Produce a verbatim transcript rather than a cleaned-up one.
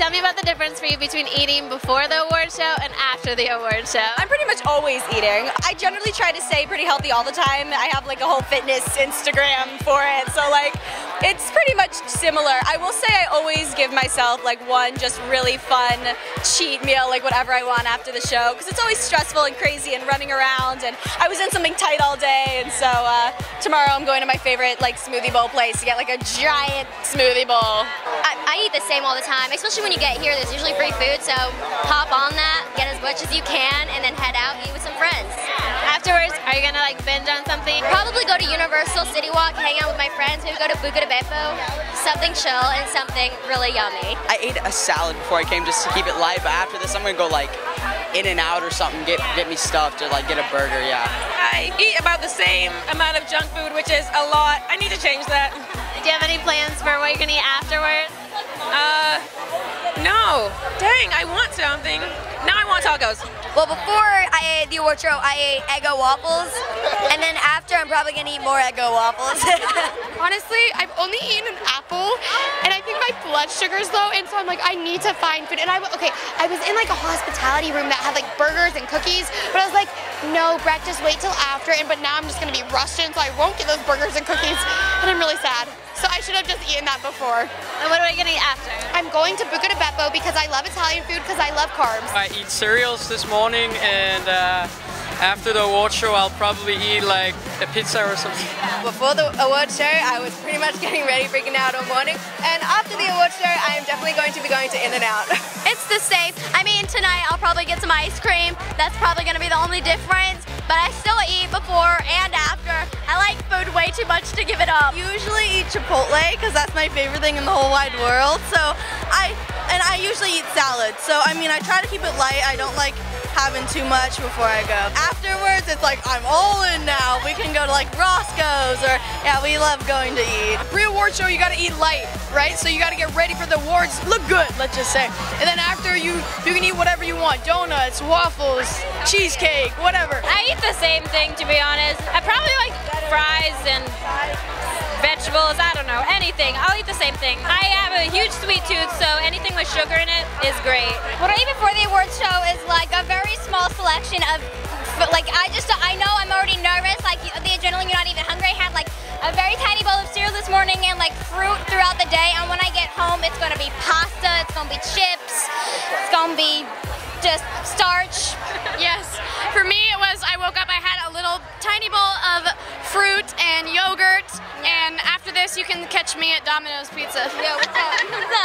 Tell me about the difference for you between eating before the award show and after the award show. I'm pretty much always eating. I generally try to stay pretty healthy all the time. I have like a whole fitness Instagram for it, so like it's pretty much similar. I will say I always give myself like one just really fun cheat meal, like whatever I want after the show, because it's always stressful and crazy and running around, and I was in something tight all day, and so uh, tomorrow I'm going to my favorite like smoothie bowl place to get like a giant smoothie bowl. I, I eat the same all the time, especially when you get here, there's usually free food, so hop on that, get as much as you can, and then head out, eat with some friends. Afterwards, are you gonna like binge on something? Probably go to Universal CityWalk, hang out with my friends, maybe go to Buca di Beppo, something chill and something really yummy. I ate a salad before I came just to keep it light, but after this I'm gonna go like In-N-Out or something, get, get me stuffed or like get a burger, yeah. I eat about the same amount of junk food, which is a lot. I need to change that. Do you have any plans for what you're gonna eat afterwards? Uh, no. Dang, I want something. Now I want tacos. Well, before I ate the award show, I ate Eggo waffles, and then after I'm probably gonna eat more Eggo waffles. Honestly, I've only eaten an apple, and I think my blood sugar's low, and so I'm like, I need to find food. And I okay, I was in like a hospitality room that had like burgers and cookies, but I was like, no, Brett, just wait till after. And but now I'm just gonna be rushed in, so I won't get those burgers and cookies, and I'm really sad. So I should have just eaten that before. And what am I gonna eat after? I'm going to Buca di Beppo because I love Italian food because I love carbs. I eat cereals this morning, and uh, after the award show I'll probably eat like a pizza or something. Before the award show I was pretty much getting ready, freaking out all morning. And after the award show I am definitely going to be going to In-N-Out. It's the same. I mean, tonight I'll probably get some ice cream. That's probably gonna be the only difference. But I still eat before and after. I like food way too much to give it up. Usually eat Chipotle because that's my favorite thing in the whole wide world. So I and I usually eat salad. So I mean, I try to keep it light. I don't like having too much before I go. Afterwards, it's like I'm all in now. We can go to like Roscoe's, or yeah, we love going to eat. Pre-award show, you gotta eat light, right? So you gotta get ready for the awards. Look good, let's just say. And then after you, you can eat whatever you want: donuts, waffles, cheesecake, whatever. I eat the same thing, to be honest. I probably like fries and vegetables, I don't know, anything. I'll eat the same thing. I have a huge sweet tooth, so anything with sugar in it is great. What I eat before the awards show is like a very small selection of, but like I just, I know I'm already nervous, like the adrenaline, you're not even hungry. I had like a very tiny bowl of cereal this morning and like fruit throughout the day, and when I get home it's gonna be pasta, it's gonna be chips, it's gonna be just starch. Yes, for me it was, I woke up, I had a little tiny bowl of fruit and yogurt. And after this, you can catch me at Domino's Pizza. Yo, what's up?